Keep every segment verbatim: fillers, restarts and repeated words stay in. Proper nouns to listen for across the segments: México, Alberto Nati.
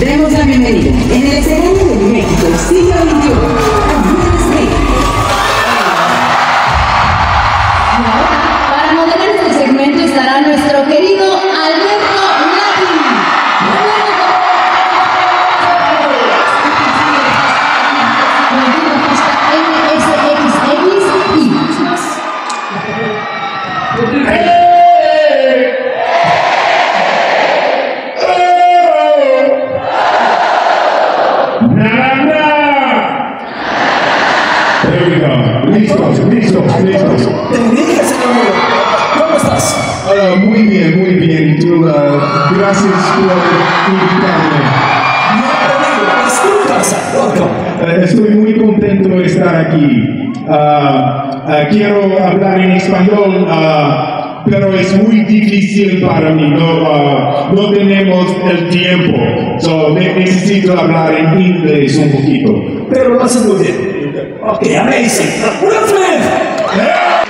Demos la bienvenida en el escenario de México, siglo veintiuno, a. Y ahora, para moderar este segmento, estará nuestro querido Alberto Nati. ¡Nati! Listos, listos, listos. ¿Cómo estás? Hola, muy bien, muy bien. Y tú, uh, gracias por invitarme. No, no, no, no, no. Estoy muy contento de estar aquí. Uh, uh, quiero hablar en español, uh, pero es muy difícil para mí. No, uh, no tenemos el tiempo. So, necesito hablar en inglés un poquito. Pero lo haces muy bien. Okay, amazing. Brooklyn! Yeah.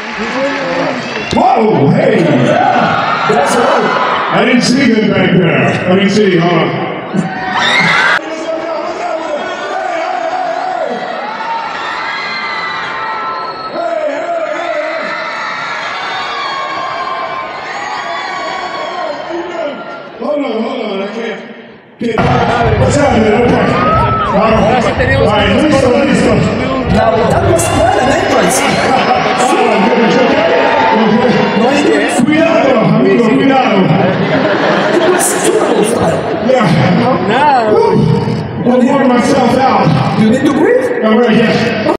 Whoa, hey! Yeah. That's right. I didn't see him back there. I didn't see him, huh? Hold on, hold on, I can't get out. What's happening? Okay. All right, listen, listen. Now, that was quite an entrance. Cuidado, amigo, cuidado. It was Super Bowl style. Yeah. Now, I'll work myself out. You need to breathe.